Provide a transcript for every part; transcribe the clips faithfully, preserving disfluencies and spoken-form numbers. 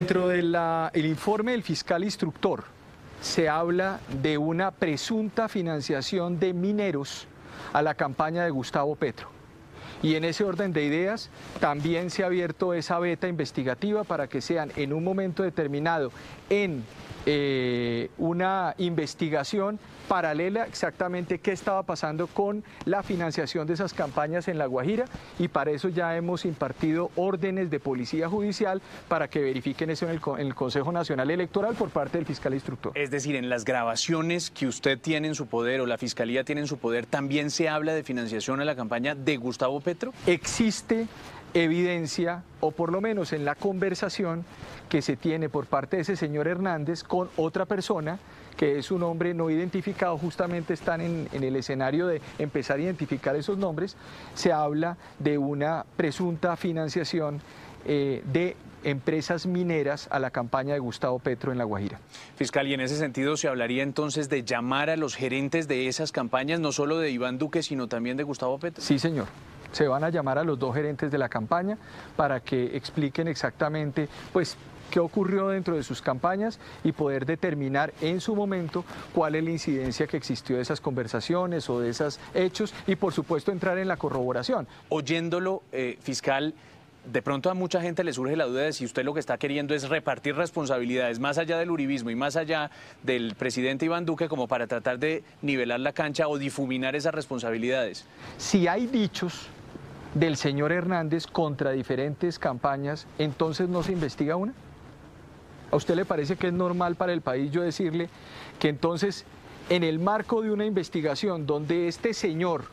Dentro del el informe del fiscal instructor se habla de una presunta financiación de mineros a la campaña de Gustavo Petro. Y en ese orden de ideas también se ha abierto esa veta investigativa para que sean en un momento determinado en eh, una investigación paralela exactamente qué estaba pasando con la financiación de esas campañas en La Guajira, y para eso ya hemos impartido órdenes de policía judicial para que verifiquen eso en el, en el Consejo Nacional Electoral por parte del fiscal instructor. Es decir, en las grabaciones que usted tiene en su poder o la fiscalía tiene en su poder, ¿también se habla de financiación a la campaña de Gustavo Petro? Existe evidencia, o por lo menos en la conversación que se tiene por parte de ese señor Hernández con otra persona, que es un hombre no identificado, justamente están en, en el escenario de empezar a identificar esos nombres, se habla de una presunta financiación eh, de empresas mineras a la campaña de Gustavo Petro en La Guajira. Fiscal, y en ese sentido se hablaría entonces de llamar a los gerentes de esas campañas, no solo de Iván Duque, sino también de Gustavo Petro. Sí, señor. Se van a llamar a los dos gerentes de la campaña para que expliquen exactamente, pues, qué ocurrió dentro de sus campañas y poder determinar en su momento cuál es la incidencia que existió de esas conversaciones o de esos hechos, y por supuesto entrar en la corroboración. Oyéndolo, eh, fiscal, de pronto a mucha gente le surge la duda de si usted lo que está queriendo es repartir responsabilidades más allá del uribismo y más allá del presidente Iván Duque, como para tratar de nivelar la cancha o difuminar esas responsabilidades. Si hay dichos del señor Hernández contra diferentes campañas, ¿entonces no se investiga una? ¿A usted le parece que es normal para el país yo decirle que entonces en el marco de una investigación donde este señor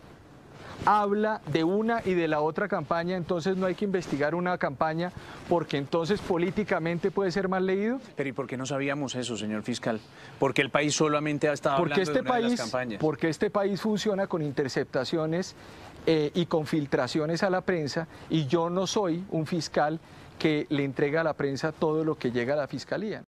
habla de una y de la otra campaña, entonces no hay que investigar una campaña porque entonces políticamente puede ser mal leído? Pero ¿y por qué no sabíamos eso, señor fiscal? Porque el país solamente ha estado hablando de una de las campañas. Porque este país funciona con interceptaciones eh, y con filtraciones a la prensa, y yo no soy un fiscal que le entrega a la prensa todo lo que llega a la fiscalía.